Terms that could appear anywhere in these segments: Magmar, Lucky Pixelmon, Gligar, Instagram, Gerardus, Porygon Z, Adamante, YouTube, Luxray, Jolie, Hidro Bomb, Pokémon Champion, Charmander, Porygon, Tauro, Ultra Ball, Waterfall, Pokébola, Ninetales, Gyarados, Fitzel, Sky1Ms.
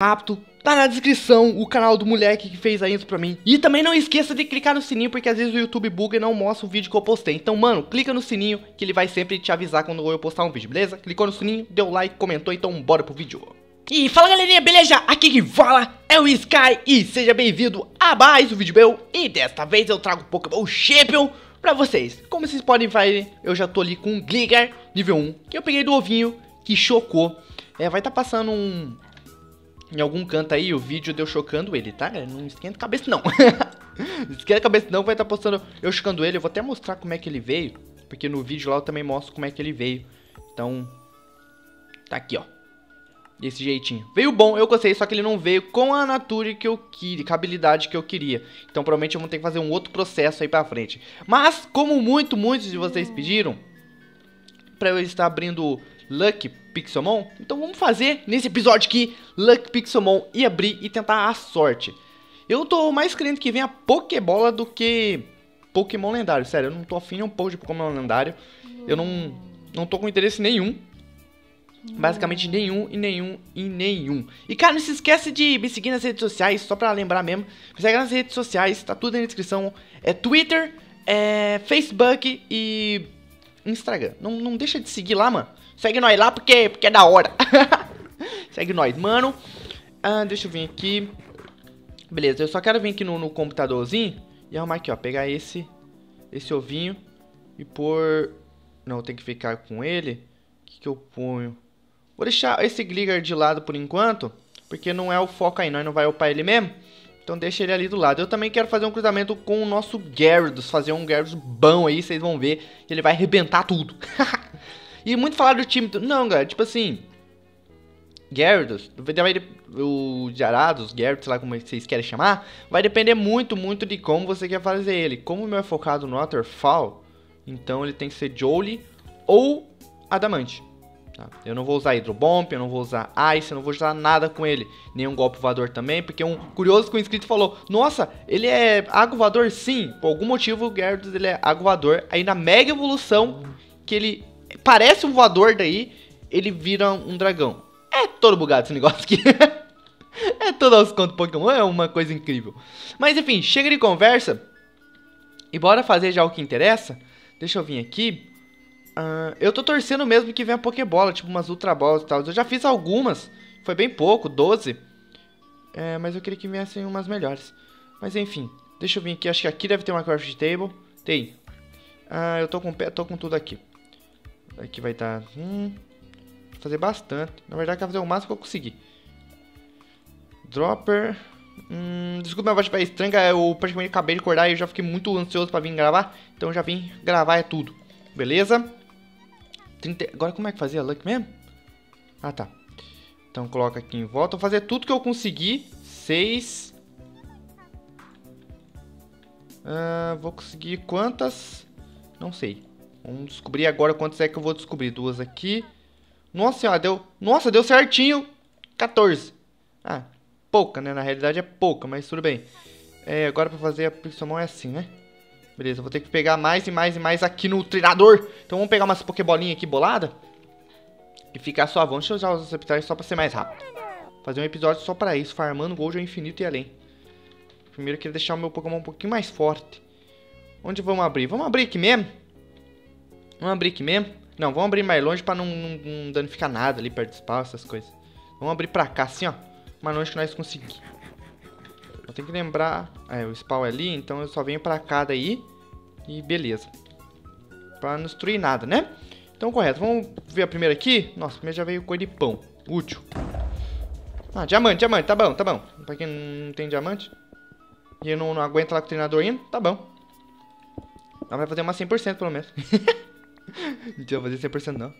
rápido, tá na descrição o canal do moleque que fez isso pra mim. E também não esqueça de clicar no sininho, porque às vezes o YouTube buga e não mostra o vídeo que eu postei. Então, mano, clica no sininho que ele vai sempre te avisar quando eu postar um vídeo, beleza? Clicou no sininho, deu like, comentou, então bora pro vídeo. E fala galerinha, beleza? Aqui quem fala é o Sky e seja bem-vindo a mais um vídeo meu. E desta vez eu trago o Pokémon Champion pra vocês. Como vocês podem ver, eu já tô ali com um Gligar nível 1, que eu peguei do ovinho, que chocou. É, vai tá passando um... em algum canto aí, o vídeo deu chocando ele, tá? Não esquenta a cabeça não. Esquenta a cabeça não, vai estar postando eu chocando ele. Eu vou até mostrar como é que ele veio, porque no vídeo lá eu também mostro como é que ele veio. Então, tá aqui, ó. Desse jeitinho. Veio bom, eu gostei, só que ele não veio com a nature que eu queria, com a habilidade que eu queria. Então, provavelmente eu vou ter que fazer um outro processo aí pra frente. Mas, como muitos de vocês pediram, pra eu estar abrindo... Lucky Pixelmon, então vamos fazer nesse episódio aqui, Lucky Pixelmon e abrir e tentar a sorte. Eu tô mais crendo que venha a Pokébola do que Pokémon lendário, sério, eu não tô afim um pouco de Pokémon lendário. Eu não tô com interesse nenhum, basicamente nenhum. E cara, não se esquece de me seguir nas redes sociais, só pra lembrar mesmo. Me segue nas redes sociais, tá tudo aí na descrição, é Twitter, é Facebook e Instagram. Não deixa de seguir lá, mano. Segue nós lá porque é da hora. Segue nós, mano. Deixa eu vir aqui. Beleza, eu só quero vir aqui no computadorzinho e arrumar aqui, ó. Pegar esse ovinho e pôr... Não, tem que ficar com ele. O que que eu ponho? Vou deixar esse Gligar de lado por enquanto, porque não é o foco aí, nós não vai upar ele mesmo. Então deixa ele ali do lado. Eu também quero fazer um cruzamento com o nosso Gerardus. Fazer um Gerardus bom aí, vocês vão ver. Ele vai arrebentar tudo. E muito falar do time... Não, galera, tipo assim... Gyarados, o Gyarados, Gyarados, sei lá como vocês querem chamar, vai depender muito de como você quer fazer ele. Como o meu é focado no Waterfall, então ele tem que ser Jolie ou Adamante. Tá? Eu não vou usar Hidro Bomb, eu não vou usar Ice, eu não vou usar nada com ele. Nenhum golpe voador também, porque um curioso que o inscrito falou, nossa, ele é água voador? Sim, por algum motivo o Gyarados ele é água voador. Aí na mega evolução que ele... parece um voador, daí ele vira um dragão. É todo bugado esse negócio aqui. É todo aos contos Pokémon, é uma coisa incrível. Mas enfim, chega de conversa e bora fazer já o que interessa. Deixa eu vir aqui. Eu tô torcendo mesmo que venha a Pokébola, tipo umas Ultra Balls e tal. Eu já fiz algumas, foi bem pouco, 12. É, mas eu queria que viessem umas melhores. Mas enfim, deixa eu vir aqui, acho que aqui deve ter uma Craft Table. Tem. Eu tô com tudo aqui. Aqui vai estar... fazer bastante. Na verdade, quero fazer o máximo que eu conseguir. Dropper... desculpa, minha voz tá estranha. Eu praticamente acabei de acordar e eu já fiquei muito ansioso pra vir gravar. Então, eu já vim gravar é tudo. Beleza? 30... Agora, como é que fazia? Luck mesmo? Ah, tá. Então, coloca aqui em volta. Vou fazer tudo que eu conseguir. 6. Vou conseguir quantas? Não sei. Vamos descobrir agora quantos é que eu vou descobrir. 2 aqui. Nossa senhora, deu... Nossa, deu certinho. 14. Ah, pouca, né? Na realidade é pouca, mas tudo bem. É, agora pra fazer a Pixelmon é assim, né? Beleza, eu vou ter que pegar mais aqui no treinador. Então vamos pegar umas Pokébolinhas aqui bolada e ficar suavão. Deixa eu usar os receptáculos só pra ser mais rápido. Fazer um episódio só pra isso. Farmando Gold ao infinito e além. Primeiro eu queria deixar o meu Pokémon um pouquinho mais forte. Onde vamos abrir? Vamos abrir aqui mesmo? Vamos abrir aqui mesmo? Não, vamos abrir mais longe pra não danificar nada ali perto do espaço, essas coisas. Vamos abrir pra cá, assim, ó. Mais longe que nós conseguimos. Eu tenho que lembrar... É, o spawn é ali, então eu só venho pra cá daí. E beleza. Pra não destruir nada, né? Então, correto. Vamos ver a primeira aqui? Nossa, a primeira já veio coisa de pão. Útil. Ah, diamante. Tá bom, tá bom. Pra quem não tem diamante. E não aguenta lá com o treinador ainda, tá bom. Dá pra fazer uma 100% pelo menos. Não tinha fazer 100% não.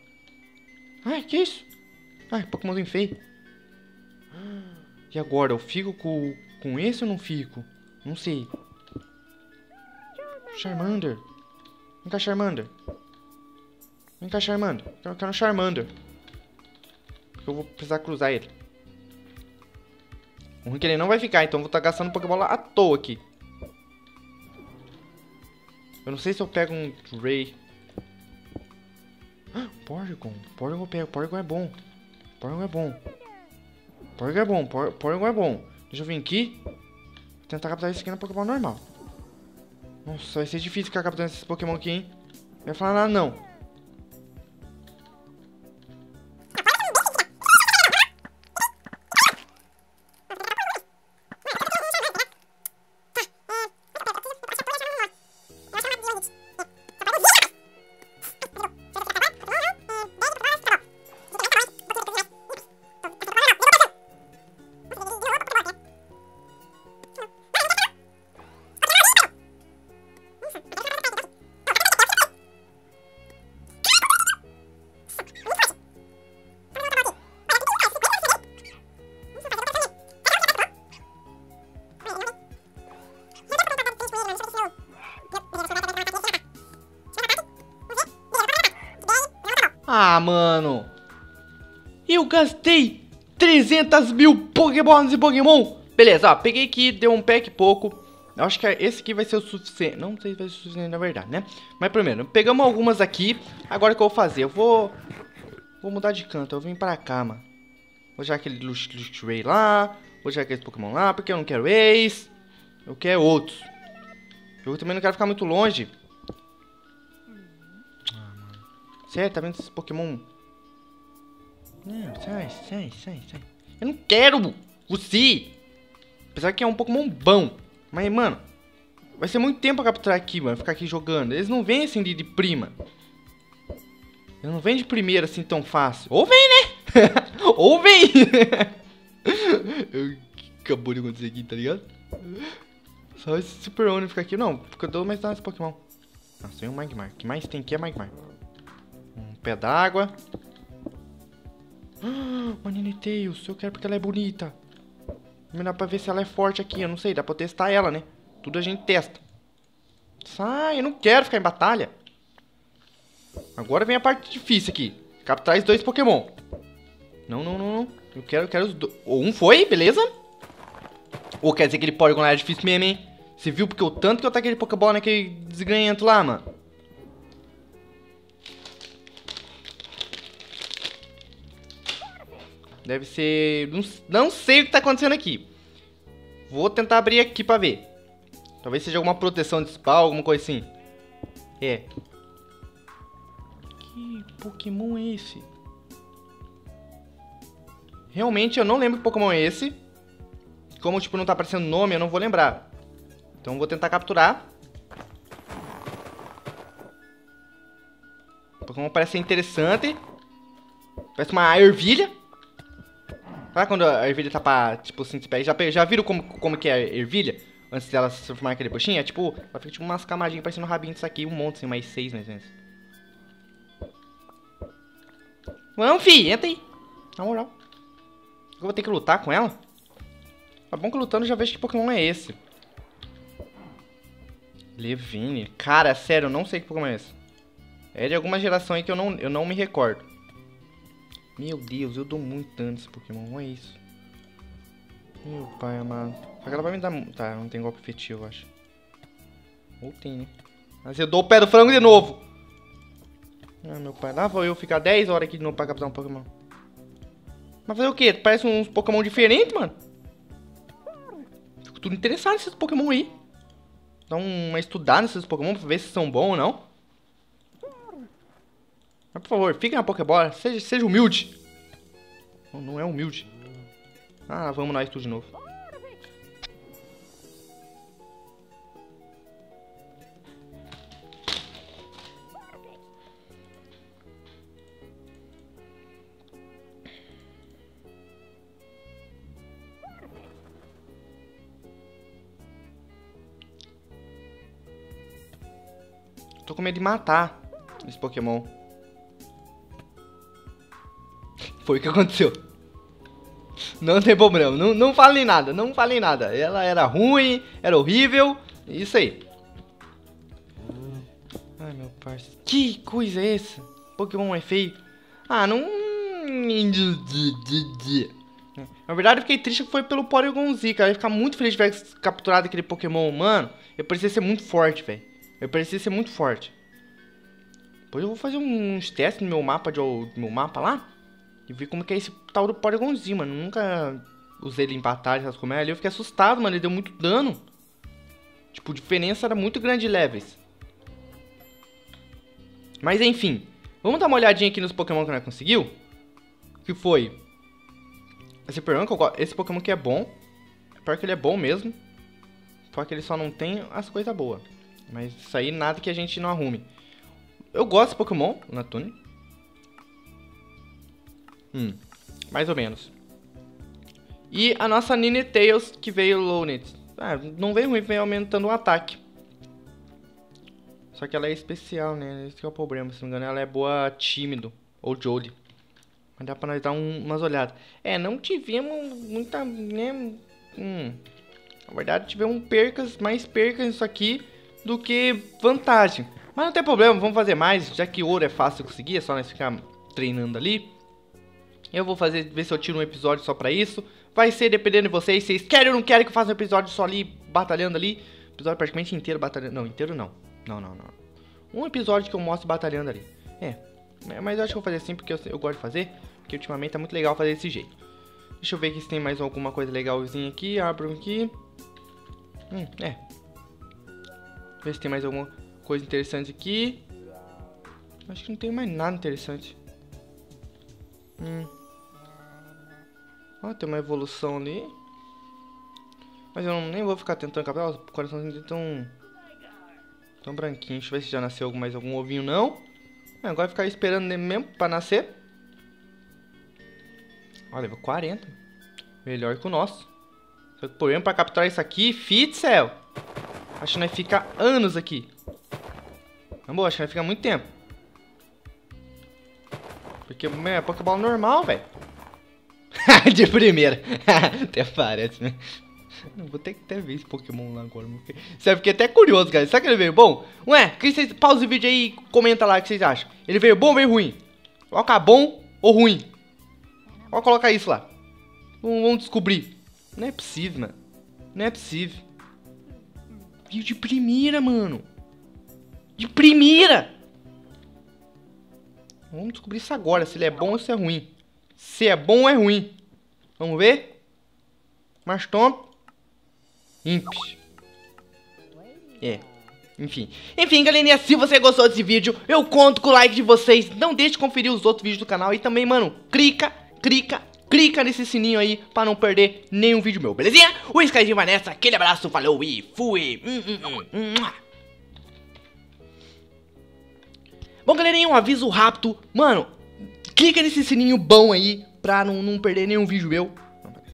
Ai, que isso? Ai, Pokémonzinho feio. E agora, eu fico com esse ou não fico? Não sei. Charmander. Vem cá, Charmander. Eu quero um Charmander. Eu vou precisar cruzar ele. O ruim que ele não vai ficar, então eu vou estar gastando Pokébola à toa aqui. Eu não sei se eu pego um Ray... Porygon é bom. Porygon é bom, Porygon é bom. Deixa eu vir aqui. Vou tentar capturar esse aqui na Pokébola normal. Nossa, vai ser difícil ficar capturando esses Pokémon aqui, hein? Não vai falar nada, não. Ah, mano, eu gastei 300 mil Pokébolas e Pokémon. Beleza, ó, peguei aqui, deu um pack pouco. Eu acho que esse aqui vai ser o suficiente. Não sei se vai ser o suficiente na verdade, né? Mas primeiro, pegamos algumas aqui. Agora o que eu vou fazer? Eu vou mudar de canto, eu vim pra cá, mano. Vou já aquele Luxray lá. Vou já aquele Pokémon lá, porque eu não quero ex. Eu quero outros. Eu também não quero ficar muito longe. Sério, tá vendo esses Pokémon? Não, sai. Eu não quero você. Apesar que é um Pokémon bom. Mas, mano, vai ser muito tempo pra capturar aqui, mano. Ficar aqui jogando. Eles não vêm assim de prima. Eles não vêm de primeira assim tão fácil. Ou vem, né? Ou vem. Acabou de acontecer aqui, tá ligado? Só esse Super Oni ficar aqui. Não, porque eu dou mais nada nesse Pokémon. Nossa, tem um Magmar. O que mais tem aqui é Magmar. Pé d'água. Uma Ninetales, eu quero porque ela é bonita. Melhor pra ver se ela é forte aqui. Eu não sei, dá pra testar ela, né? Tudo a gente testa. Sai, eu não quero ficar em batalha. Agora vem a parte difícil aqui. Capturar os dois Pokémon. Não. Eu quero os dois. Um foi, beleza? Ou quer dizer que aquele Porygon lá é difícil mesmo, hein? Você viu porque o tanto que eu taquei aquele Pokébola naquele desgranhento lá, mano. Deve ser... Não sei o que tá acontecendo aqui. Vou tentar abrir aqui pra ver. Talvez seja alguma proteção de spawn, alguma coisa assim. É. Que Pokémon é esse? Realmente eu não lembro que Pokémon é esse. Como tipo não tá aparecendo o nome, eu não vou lembrar. Então vou tentar capturar. O Pokémon parece ser interessante. Parece uma ervilha. Sabe quando a ervilha tá pra, tipo assim, já viram como que é a ervilha? Antes dela se formar aquele buchinho? É tipo, ela fica tipo umas camadinhas parecendo um rabinho disso aqui, um monte, assim, mais 6 mais menos. Vamos, fi, entra aí. Na moral. Eu vou ter que lutar com ela? Tá bom que lutando eu já vejo que Pokémon é esse. Levine. Cara, sério, eu não sei que Pokémon é esse. É de alguma geração aí que eu não me recordo. Meu Deus, eu dou muito dano nesse Pokémon, é isso. Meu pai amado. Só que ela vai me dar... Tá, não tem golpe efetivo, eu acho. Ou tem, né? Mas eu dou o pé do frango de novo. Ah, meu pai. Lá vou eu ficar 10 horas aqui de novo pra capturar um Pokémon. Mas fazer o quê? Parece uns Pokémon diferentes, mano. Fico tudo interessado nesses Pokémon aí. Dá uma estudada nesses Pokémon pra ver se são bons ou não. Mas, por favor, fique na Pokébola, seja humilde. Não é humilde. Ah, vamos lá, tudo de novo. Tô com medo de matar esse Pokémon. Foi o que aconteceu. Não tem problema. Não falei nada. Não falei nada. Ela era ruim. Era horrível. Isso aí. Ai, meu parceiro. Que coisa é essa? Pokémon é feio. Ah, não... Na verdade, eu fiquei triste que foi pelo Porygon Z, cara. Eu ia ficar muito feliz de ver capturado aquele Pokémon, mano. Eu parecia ser muito forte, velho. Depois eu vou fazer uns testes no meu mapa lá. E vi como que é esse Tauro Porygonzinho, mano. Nunca usei ele em batalha, sabe como é? Ali eu fiquei assustado, mano. Ele deu muito dano. Tipo, a diferença era muito grande de levels. Mas enfim. Vamos dar uma olhadinha aqui nos Pokémon que nós conseguiu. Que foi... Esse Porygon que eu gosto. Esse Pokémon que é bom. Pior que ele é bom mesmo. Só que ele só não tem as coisas boas. Mas isso aí, nada que a gente não arrume. Eu gosto de Pokémon, Natune. Mais ou menos. E a nossa Ninetales, que veio Lonet. Ah, não veio ruim, veio aumentando o ataque. Só que ela é especial, né? Esse que é o problema, se não me engano. Ela é boa tímido, ou Jolie. Mas dá pra nós dar umas olhadas. É, não tivemos muita, né? Na verdade, tivemos mais percas nisso aqui do que vantagem. Mas não tem problema, vamos fazer mais. Já que ouro é fácil de conseguir, é só nós ficar treinando ali. Eu vou fazer, ver se eu tiro um episódio só pra isso. Vai ser dependendo de vocês. Vocês querem ou não querem que eu faça um episódio só ali, batalhando ali. Episódio praticamente inteiro batalhando. Não, inteiro não. Não. Um episódio que eu mostro batalhando ali. É, mas eu acho que eu vou fazer assim porque eu gosto de fazer. Porque ultimamente tá muito legal fazer desse jeito. Deixa eu ver aqui se tem mais alguma coisa legalzinha aqui. Abro aqui. Ver se tem mais alguma coisa interessante aqui. Acho que não tem mais nada interessante. Ó, tem uma evolução ali. Mas eu nem vou ficar tentando capturar. Os coraçãozinhos tão branquinhos. Deixa eu ver se já nasceu mais algum ovinho, não. Agora ficar esperando mesmo pra nascer. Ó, level 40. Melhor que o nosso. Só que o problema pra capturar isso aqui, Fitzel. Acho que nós fica anos aqui. Na boa, acho que nós fica muito tempo. Porque é Pokébola normal, velho. De primeira. Até parece, né? Não, vou ter que até ver esse Pokémon lá agora. Sério, fiquei até curioso, cara. Será que ele veio bom? Ué, que vocês pausa o vídeo aí e comenta lá o que vocês acham. Ele veio bom ou veio ruim? Coloca bom ou ruim? Ó, coloca isso lá. Vamos descobrir. Não é possível, mano. Não é possível. Veio de primeira, mano. De primeira! Vamos descobrir isso agora, se ele é bom ou se é ruim. Se é bom ou é ruim. Vamos ver? Mastomp. Imp. Enfim, galerinha, se você gostou desse vídeo, eu conto com o like de vocês. Não deixe de conferir os outros vídeos do canal. E também, mano, clica nesse sininho aí pra não perder nenhum vídeo meu, belezinha? O Skyzinho vai nessa, aquele abraço, falou e fui! Bom, galerinha, um aviso rápido. Mano, clica nesse sininho bom aí pra não perder nenhum vídeo meu.